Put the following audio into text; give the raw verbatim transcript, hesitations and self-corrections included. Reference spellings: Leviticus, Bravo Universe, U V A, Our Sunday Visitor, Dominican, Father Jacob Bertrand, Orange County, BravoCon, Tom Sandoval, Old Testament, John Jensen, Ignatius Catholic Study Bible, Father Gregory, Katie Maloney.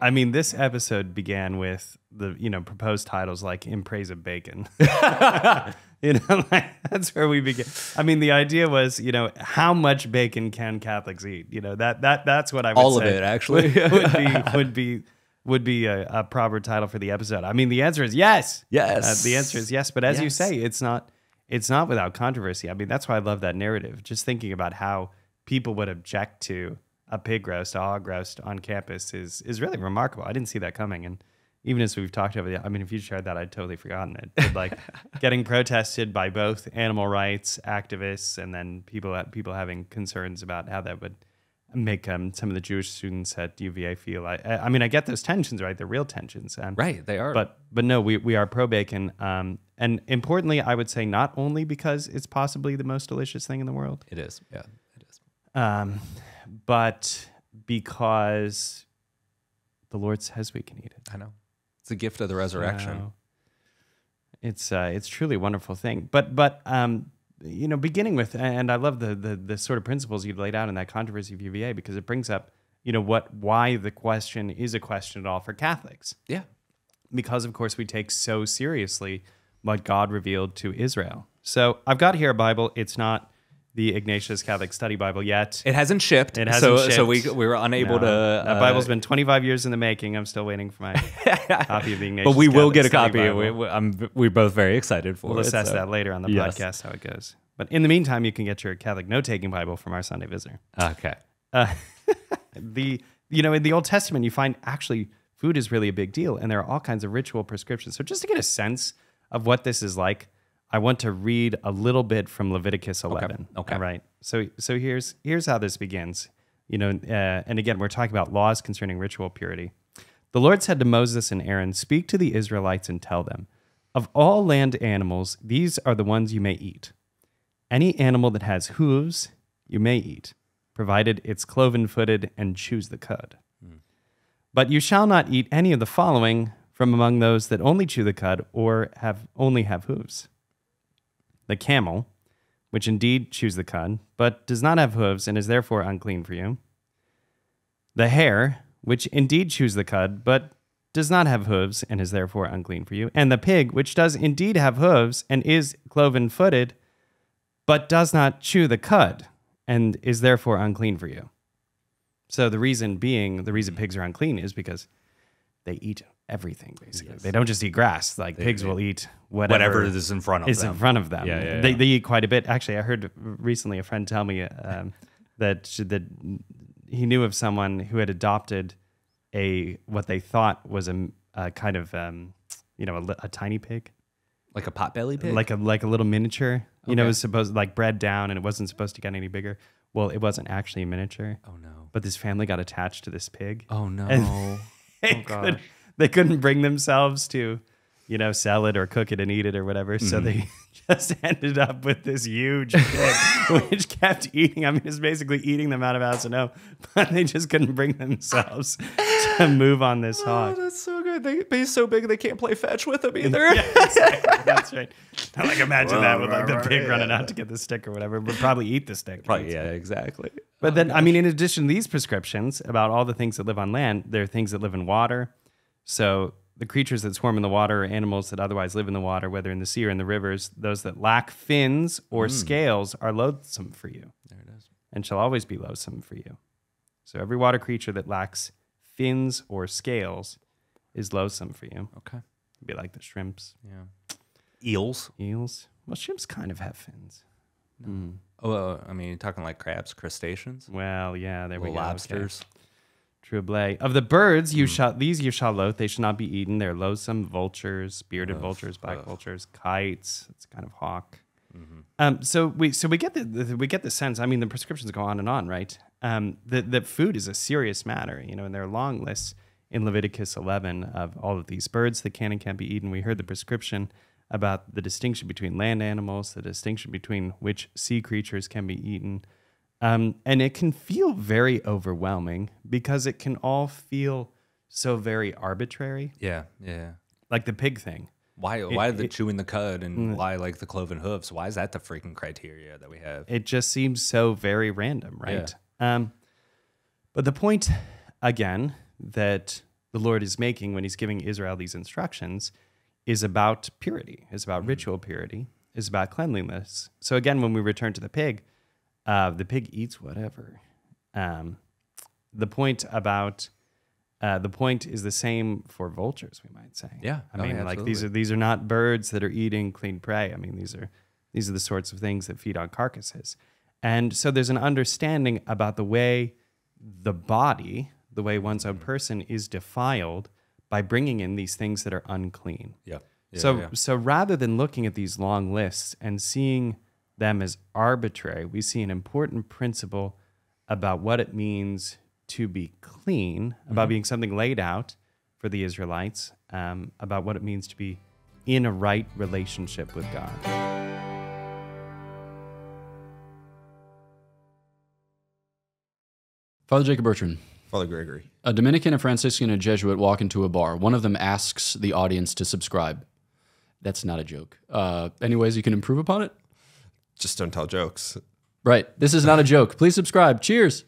I mean, this episode began with the, you know, proposed titles like In Praise of Bacon. You know, like, that's where we begin. I mean, the idea was, you know, how much bacon can Catholics eat? You know, that that that's what I would All say. All of it, actually. would, would be would be would be a, a proper title for the episode. I mean, the answer is yes. Yes. Uh, the answer is yes, but as yes. you say, it's not it's not without controversy. I mean, that's why I love that narrative. Just thinking about how people would object to a pig roast, a hog roast on campus is is really remarkable. I didn't see that coming, and even as we've talked over the, I mean, if you shared that, I'd totally forgotten it. But like getting protested by both animal rights activists and then people people having concerns about how that would make um, some of the Jewish students at U V A feel. I, I mean, I get those tensions, right? They're real tensions, um, right? They are. But but no, we we are pro bacon, um, and importantly, I would say not only because it's possibly the most delicious thing in the world. It is, yeah, it is. Um, but because the Lord says we can eat it. I know. It's the gift of the resurrection. Wow. It's uh, it's truly a wonderful thing. But but um, you know, beginning with, and I love the, the the sort of principles you've laid out in that controversy of U V A, because it brings up, you know, what why the question is a question at all for Catholics. Yeah. Because of course we take so seriously what God revealed to Israel. So I've got here a Bible. It's not the Ignatius Catholic Study Bible yet. It hasn't shipped. It hasn't so, shipped. So we, we were unable no, to... Uh, that Bible's been twenty-five years in the making. I'm still waiting for my copy of the Ignatius But we Catholic will get a Study copy. We, we, I'm, we're both very excited for we'll it. We'll assess so. that later on the yes. podcast, how it goes. But in the meantime, you can get your Catholic note-taking Bible from Our Sunday Visitor. Okay. Uh, the You know, in the Old Testament, you find actually food is really a big deal, and there are all kinds of ritual prescriptions. So just to get a sense of what this is like, I want to read a little bit from Leviticus eleven. Okay. okay. All right. So, so here's here's how this begins. You know, uh, and again, we're talking about laws concerning ritual purity. The Lord said to Moses and Aaron, "Speak to the Israelites and tell them, of all land animals, these are the ones you may eat. Any animal that has hooves, you may eat, provided it's cloven-footed and chews the cud. Mm. But you shall not eat any of the following from among those that only chew the cud or have only have hooves. The camel, which indeed chews the cud, but does not have hooves and is therefore unclean for you. The hare, which indeed chews the cud, but does not have hooves and is therefore unclean for you. And the pig, which does indeed have hooves and is cloven-footed, but does not chew the cud and is therefore unclean for you." So the reason being, the reason pigs are unclean is because they eat everything, basically. Yes. They don't just eat grass. Like they, pigs they, will eat whatever, whatever is in front of is them. in front of them. Yeah, yeah, they, yeah. they eat quite a bit. Actually, I heard recently a friend tell me um, that that he knew of someone who had adopted a what they thought was a, a kind of um, you know a, a tiny pig, like a potbelly pig, like a like a little miniature. Okay. You know, it was supposed like bred down and it wasn't supposed to get any bigger. Well, it wasn't actually a miniature. Oh no! But this family got attached to this pig. Oh no! And they, oh, could, they couldn't bring themselves to, you know, sell it or cook it and eat it or whatever. Mm. So they just ended up with this huge pig, which kept eating. I mean, it's basically eating them out of house and home, but they just couldn't bring themselves to move on this oh, hog. That's so good. They, they're so big they can't play fetch with them either. Yeah, exactly. That's right. Now, like, imagine well, that with like the pig yeah. running out to get the stick or whatever, but probably eat the stick. Probably, yeah, exactly. But oh, then, gosh. I mean, in addition to these prescriptions about all the things that live on land, there are things that live in water. So the creatures that swarm in the water are animals that otherwise live in the water, whether in the sea or in the rivers. Those that lack fins or mm. scales are loathsome for you. There it is. And shall always be loathsome for you. So every water creature that lacks fins or scales is loathsome for you. Okay. It'd be like the shrimps. Yeah. Eels. Eels. Well, shrimps kind of have fins. No. Mm. Oh, I mean, you're talking like crabs, crustaceans? Well, yeah, there Little we go. Lobsters. Okay. True blay. Of the birds, you mm. shall these you shall loathe. They shall not be eaten. They're loathsome. Vultures, bearded Oof, vultures, black uh. vultures, kites. It's kind of hawk. Mm-hmm. Um, so we so we get the, the we get the sense. I mean, the prescriptions go on and on, right? Um, that that food is a serious matter, you know. And there are long lists in Leviticus eleven of all of these birds that can and can't be eaten. We heard the prescription about the distinction between land animals, the distinction between which sea creatures can be eaten. Um, and it can feel very overwhelming because it can all feel so very arbitrary. Yeah, yeah. Like the pig thing. Why? It, why the chewing the cud and mm, why like the cloven hooves? Why is that the freaking criteria that we have? It just seems so very random, right? Yeah. Um, but the point, again, that the Lord is making when he's giving Israel these instructions is about purity, is about mm-hmm. ritual purity, is about cleanliness. So again, when we return to the pig, uh, the pig eats whatever. Um, the point about uh, the point is the same for vultures, we might say. Yeah, I no, mean, yeah, like these are these are not birds that are eating clean prey. I mean, these are these are the sorts of things that feed on carcasses. And so there's an understanding about the way the body, the way one's own person is defiled by bringing in these things that are unclean. Yeah. yeah so yeah. so rather than looking at these long lists and seeing them as arbitrary, we see an important principle about what it means to be clean, about mm-hmm. being something laid out for the Israelites, um, about what it means to be in a right relationship with God. Father Jacob Bertrand. Father Gregory. A Dominican, a Franciscan, and a Jesuit walk into a bar. One of them asks the audience to subscribe. That's not a joke. Uh, any ways you can improve upon it? Just don't tell jokes. Right. This is not a joke. Please subscribe. Cheers.